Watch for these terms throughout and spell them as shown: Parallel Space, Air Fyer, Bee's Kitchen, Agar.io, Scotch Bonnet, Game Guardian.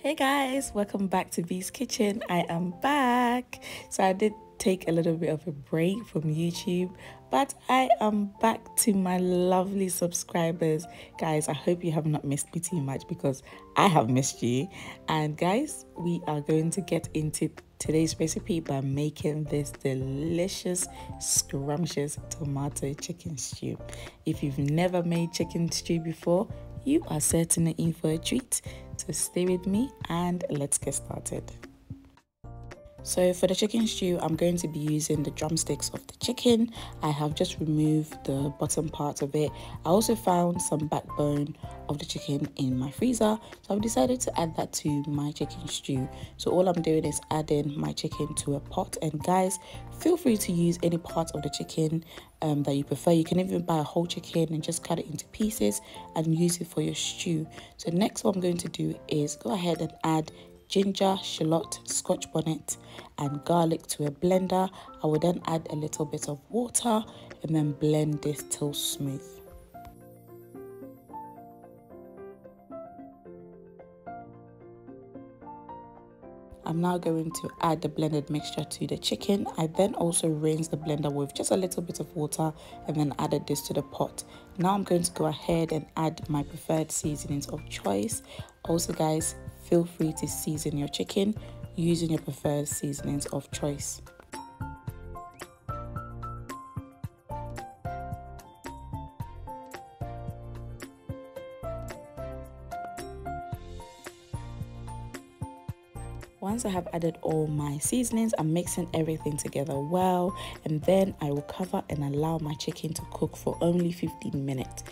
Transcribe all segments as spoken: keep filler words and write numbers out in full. Hey guys, welcome back to Bee's Kitchen. I am back. So I did take a little bit of a break from YouTube, but I am back to my lovely subscribers. Guys, I hope you have not missed me too much because I have missed you. And guys, we are going to get into today's recipe by making this delicious scrumptious tomato chicken stew. If you've never made chicken stew before, you are certainly in for a treat. So stay with me and let's get started. So for the chicken stew, I'm going to be using the drumsticks of the chicken. I have just removed the bottom part of it. I also found some backbone of the chicken in my freezer, so I've decided to add that to my chicken stew. So all I'm doing is adding my chicken to a pot, and guys, feel free to use any part of the chicken um, that you prefer. You can even buy a whole chicken and just cut it into pieces and use it for your stew. So next what I'm going to do is go ahead and add ginger, shallot, Scotch bonnet and garlic to a blender. I will then add a little bit of water and then blend this till smooth. I'm now going to add the blended mixture to the chicken. I then also rinsed the blender with just a little bit of water and then added this to the pot. Now I'm going to go ahead and add my preferred seasonings of choice. Also guys, feel free to season your chicken using your preferred seasonings of choice. Once I have added all my seasonings, I'm mixing everything together well, and then I will cover and allow my chicken to cook for only fifteen minutes.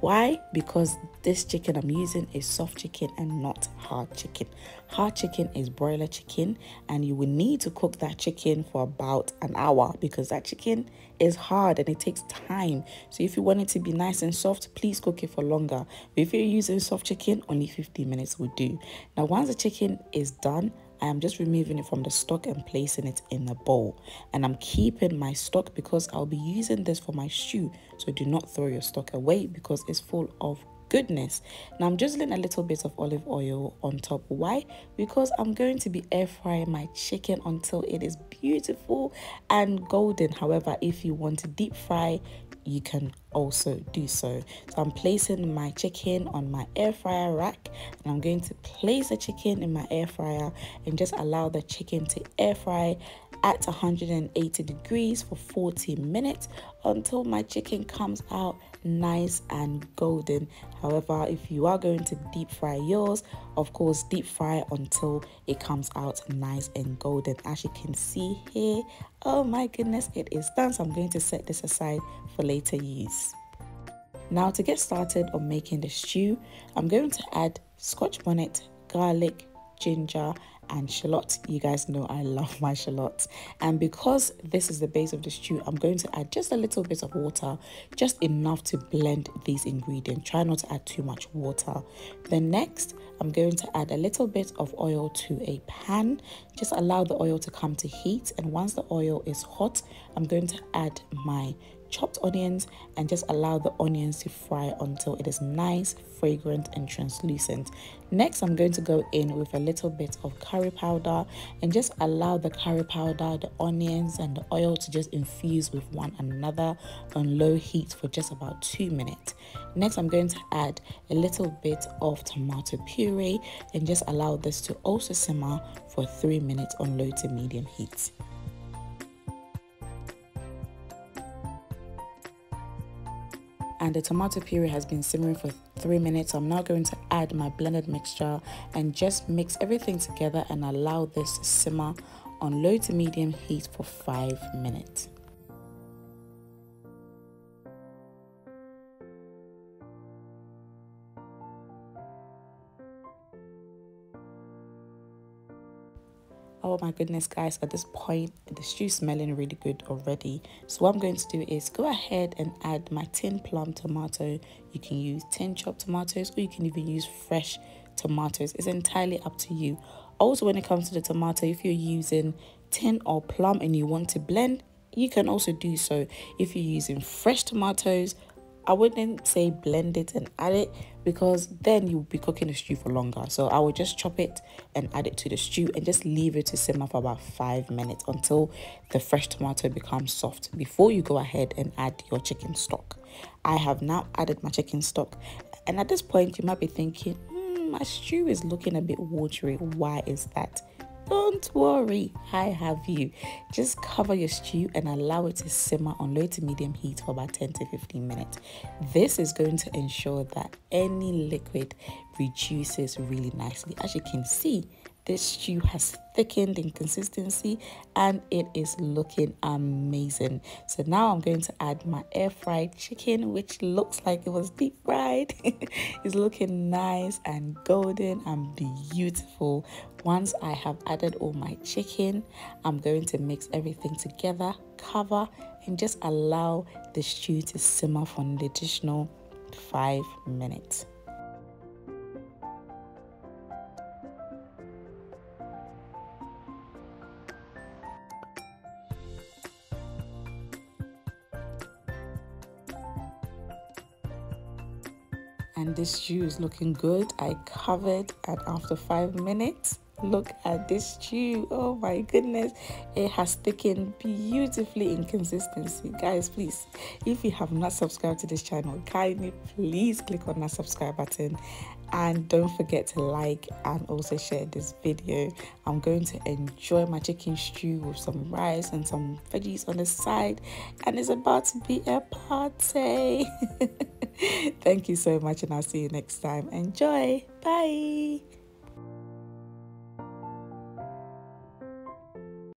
Why? Because this chicken I'm using is soft chicken and not hard chicken. Hard chicken is broiler chicken, and you will need to cook that chicken for about an hour because that chicken is hard and it takes time. So if you want it to be nice and soft, please cook it for longer. But if you're using soft chicken, only fifteen minutes will do. Now once the chicken is done, I am just removing it from the stock and placing it in a bowl. And I'm keeping my stock because I'll be using this for my stew. So do not throw your stock away because it's full of goodness. Now I'm drizzling a little bit of olive oil on top. Why? Because I'm going to be air frying my chicken until it is beautiful and golden. However, if you want to deep fry, you can also do so. So I'm placing my chicken on my air fryer rack, and I'm going to place the chicken in my air fryer and just allow the chicken to air fry at one hundred eighty degrees for forty minutes until my chicken comes out nice and golden. However, if you are going to deep fry yours, of course deep fry until it comes out nice and golden. As you can see here, oh my goodness, it is done. So I'm going to set this aside for later use. Now to get started on making the stew, I'm going to add Scotch bonnet, garlic, ginger and shallot. You guys know I love my shallot, and because this is the base of the stew, I'm going to add just a little bit of water, just enough to blend these ingredients. Try not to add too much water. Then next I'm going to add a little bit of oil to a pan. Just allow the oil to come to heat, and once the oil is hot, I'm going to add my chopped onions and just allow the onions to fry until it is nice, fragrant and translucent. Next I'm going to go in with a little bit of curry powder and just allow the curry powder, the onions and the oil to just infuse with one another on low heat for just about two minutes. Next I'm going to add a little bit of tomato puree and just allow this to also simmer for three minutes on low to medium heat. And the tomato puree has been simmering for three minutes. I'm now going to add my blended mixture and just mix everything together and allow this to simmer on low to medium heat for five minutes. Oh my goodness guys, at this point the stew is smelling really good already. So what I'm going to do is go ahead and add my tin plum tomato. You can use tin chopped tomatoes or you can even use fresh tomatoes. It's entirely up to you. Also when it comes to the tomato, if you're using tin or plum and you want to blend, you can also do so. If you're using fresh tomatoes, I wouldn't say blend it and add it, because then you'll be cooking the stew for longer. So I would just chop it and add it to the stew and just leave it to simmer for about five minutes until the fresh tomato becomes soft before you go ahead and add your chicken stock. I have now added my chicken stock, and at this point you might be thinking, mm, my stew is looking a bit watery, why is that? Don't worry, I have you. Just cover your stew and allow it to simmer on low to medium heat for about ten to fifteen minutes. This is going to ensure that any liquid reduces really nicely. As you can see, this stew has thickened in consistency and it is looking amazing. So now I'm going to add my air fried chicken, which looks like it was deep fried. It's looking nice and golden and beautiful. Once I have added all my chicken, I'm going to mix everything together, cover, and just allow the stew to simmer for an additional five minutes. And this stew is looking good. I covered, and after five minutes, look at this stew. Oh my goodness, it has thickened beautifully in consistency. Guys, please, if you have not subscribed to this channel, kindly please click on that subscribe button, and don't forget to like and also share this video. I'm going to enjoy my chicken stew with some rice and some veggies on the side, and it's about to be a party. Thank you so much, and I'll see you next time. Enjoy. Bye.